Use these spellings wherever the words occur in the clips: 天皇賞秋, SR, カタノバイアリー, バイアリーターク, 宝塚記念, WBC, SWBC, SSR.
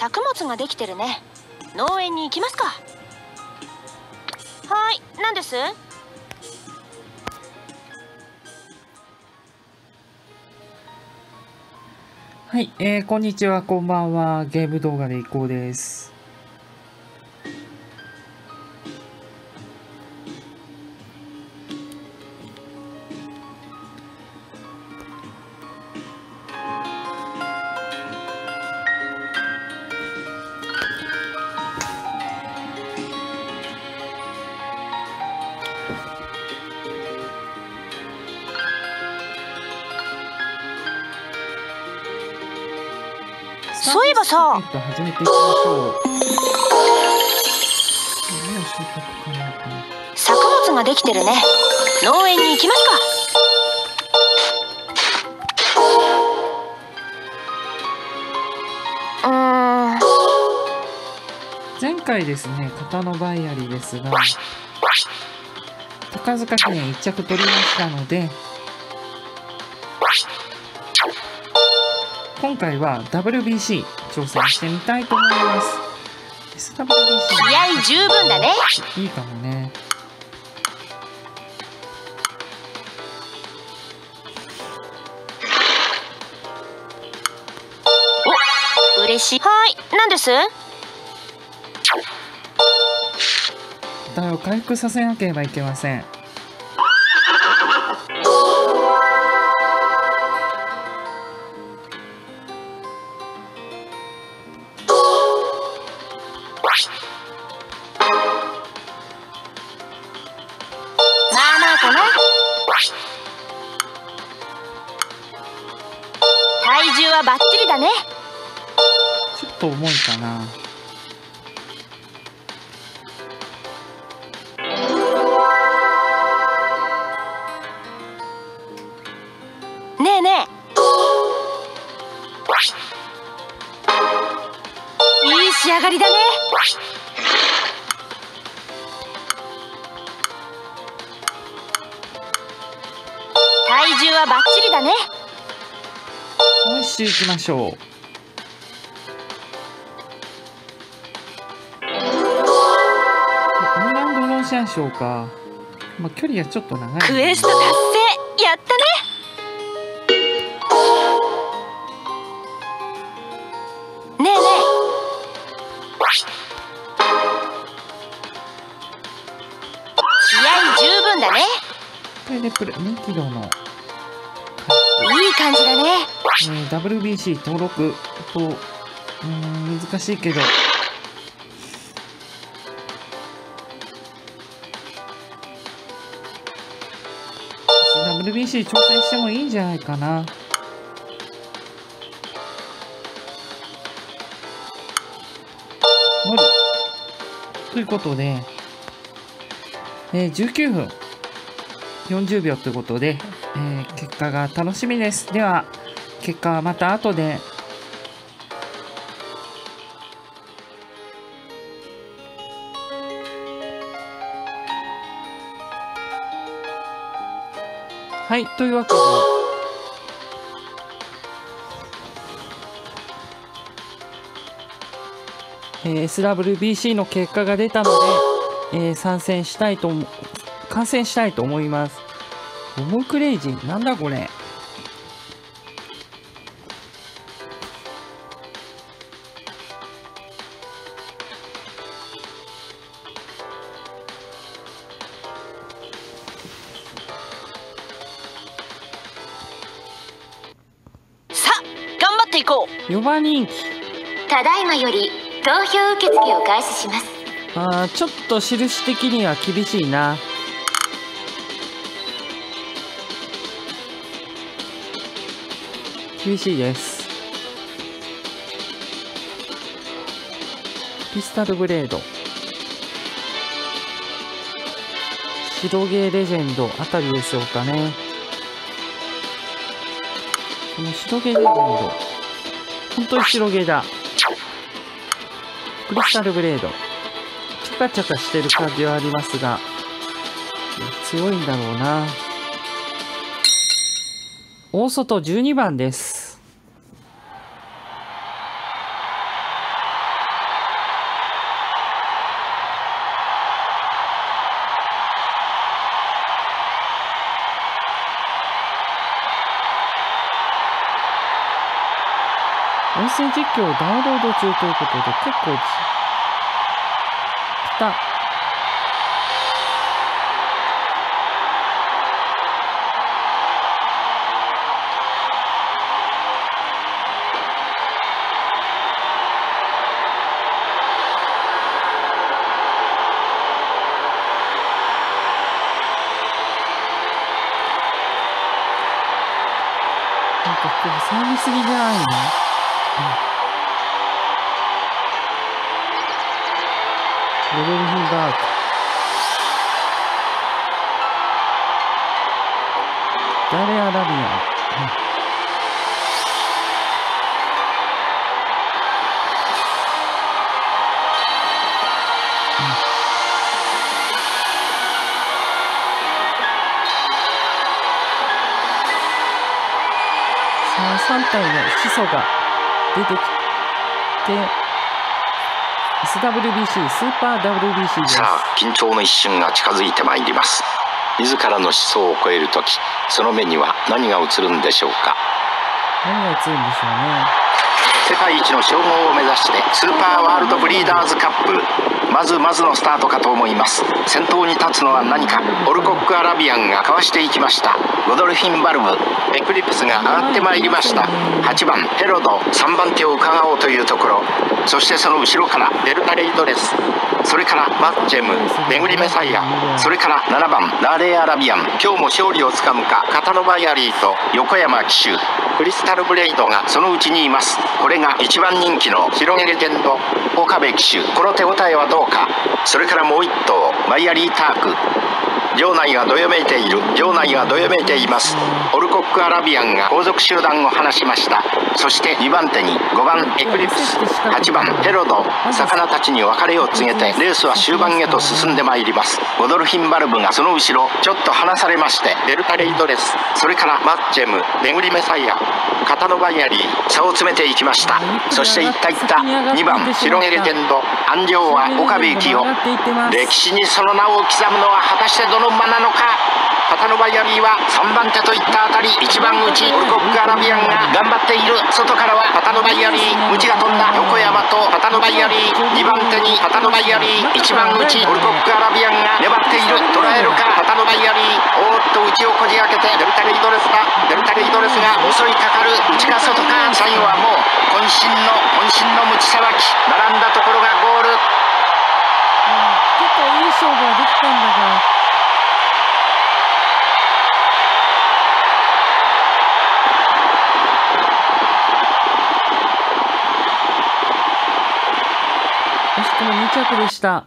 作物ができてるね。農園に行きますか。はい、何です？はい、こんにちは、こんばんは。ゲーム動画でいこうです。始めていきましょう。作物ができてるね。農園に行きますか。前回ですね、型のバイアリですが、高塚記念1着取りましたので、今回は WBC 挑戦してみたいと思います。SWBC 気合十分だね。いいかもね。お、嬉しい。はい、何です？台を回復させなければいけません。ちょっと重いかな。ねえねえ、いい仕上がりだね。体重はバッチリだね。もう一周いきましょう。しょうか。まあ、距離はちょっと長い。クエスト達成、やったね。ねえねえ、気合十分だね。これで2キロの。いい感じだね。WBC 登録と難しいけど。WBC 挑戦してもいいんじゃないかな。無理ということで、19分40秒ということで、結果が楽しみです。では結果はまた後で。はい、というわけで、SWBC の結果が出たので、観戦したいと思います。ゴムクレイジー、なんだこれ。4番人気。ただいまより投票受付を開始します。ああ、ちょっと印的には厳しいな。厳しいです。ピスタルブレード、白ゲーレジェンドあたりでしょうかね。この白ゲーレジェンド。本当に白毛だ。クリスタルブレード。チャカチャカしてる感じはありますが、強いんだろうな。大外12番です。音声実況をダウンロード中ということで、結構来た。騒ぎすぎじゃないの？レベルヒーバーク。ダレアラビア。3体の始祖が出てきて SWBC スーパー WBC です。さあ緊張の一瞬が近づいてまいります。自らの思想を超える時、その目には何が映るんでしょうか。何が映るんでしょうね。世界一の称号を目指してスーパーワールドブリーダーズカップ、まずまずのスタートかと思います。先頭に立つのは何か。オルコックアラビアンがかわしていきました。ゴドルフィンバルム、エクリプスが上がってまいりました。8番ヘロド、3番手を伺おうというところ。そしてその後ろからデルタレイドレス、それからマッチェム、めぐりメサイア、それから7番ラレーアラビアン。今日も勝利をつかむか、カタノバイアリーと横山騎手、クリスタルブレイドがそのうちにいます。これが1番人気の広げレジェンド岡部騎手、この手応えはどうか。それからもう1頭バイアリーターク、場内がどよめいています。オルコックアラビアンが後続集団を離しました。そして2番手に5番エクリプス、8番ヘロド、魚たちに別れを告げてレースは終盤へと進んでまいります。ゴドルフィンバルブがその後ろちょっと離されまして、デルタレイドレス、それからマッチェム、めぐりメサイア、カタノバイアリー、差を詰めていきました。そしていったいった2番白毛レジェンドアンリョウは岡部幸男、歴史にその名を刻むのは果たしてどの馬なのか。カタノバイアリーは3番手といったあたり、1番内オルコックアラビアンが頑張っている。外からはカタノバイアリー、内が飛んだ横山とカタノバイアリー、2番手にカタノバイアリー、1番内オルコックアラビアンが粘っている。捉えるかカタノバイアリー、おっと内をこじ開けてデルタレイドレスが襲いかかる。内か外か、最後はもう渾身のムチさばき、並んだところがゴール。結構いい勝負ができたんだが。2着でした。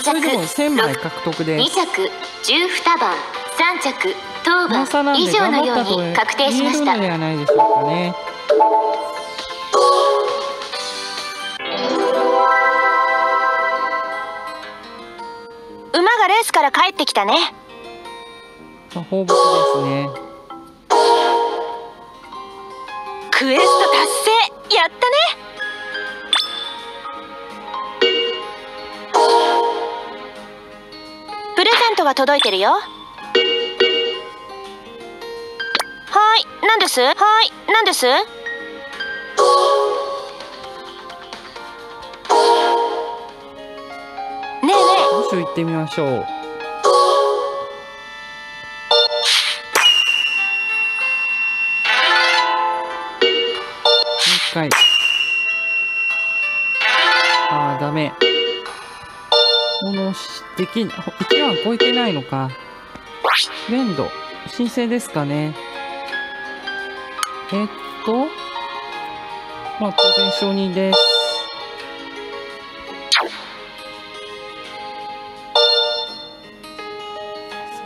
それでも1000枚獲得で、2着12番、3着当番以上のように確定しました。馬がレースから帰ってきたね。放牧ですね。クエスト達成、やったね。プレゼントが届いてるよ。はーい、なんです？はーい、なんです？ねえねえ、行ってみましょう。ああダメ。このでき1万超えてないのか。フレンド申請ですかね。まあ当然承認です。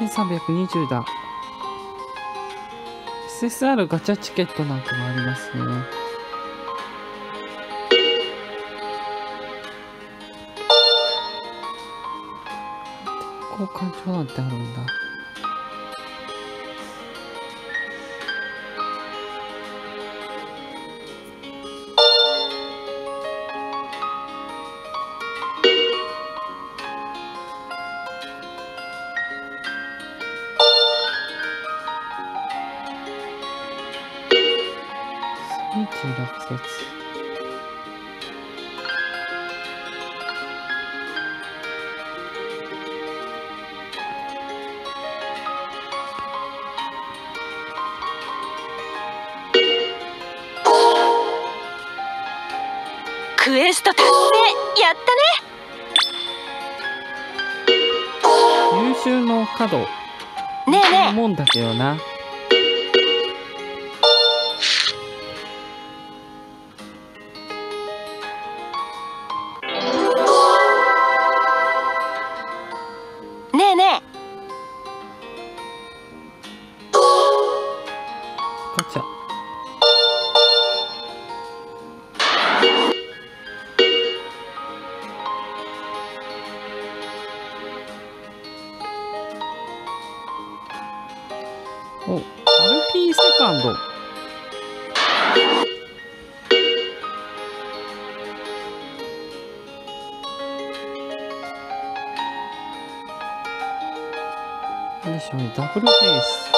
1320だ。 SSR ガチャチケットなんかもありますね。感情なんてあるんだ。落雪。クエスト達成、やったね。優秀の角ねえねえもんだけどな。お、アルフィーセカンド。何でしょうね、ダブルフェイス。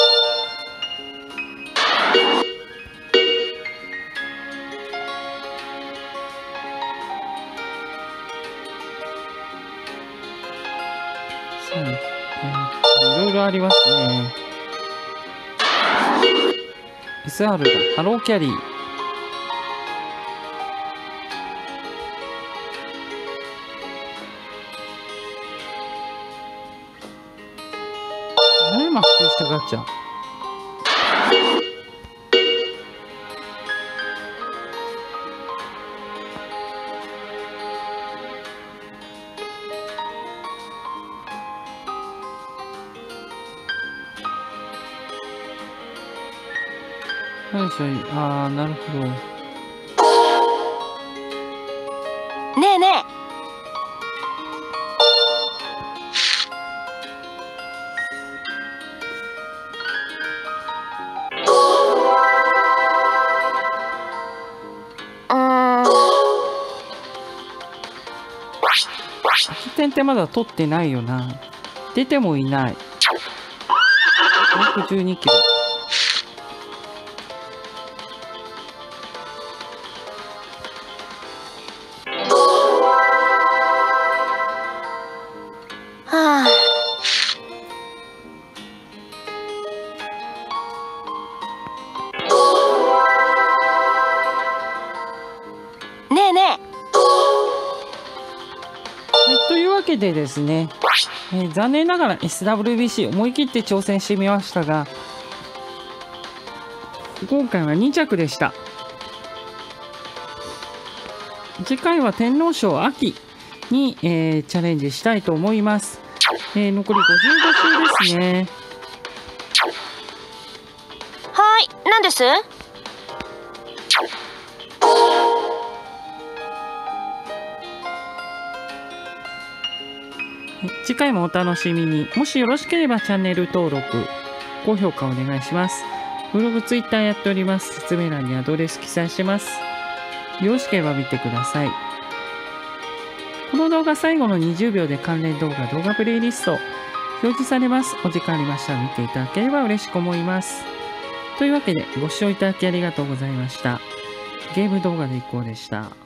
そうね、いろいろありますね。SR だ、ハローキャリー。何マッチしたガチャ。ああ、なるほど。ねえねえ。空き点ってまだ取ってないよな。出てもいない。212キロ。でですね、残念ながら SWBC 思い切って挑戦してみましたが、今回は2着でした。次回は天皇賞秋に、チャレンジしたいと思います。残り55周ですね。はい、何です？次回もお楽しみに。もしよろしければチャンネル登録、高評価お願いします。ブログ、ツイッターやっております。説明欄にアドレス記載してます。よろしければ見てください。この動画最後の20秒で関連動画、動画プレイリスト表示されます。お時間ありましたら見ていただければ嬉しく思います。というわけでご視聴いただきありがとうございました。ゲーム動画でいこうでした。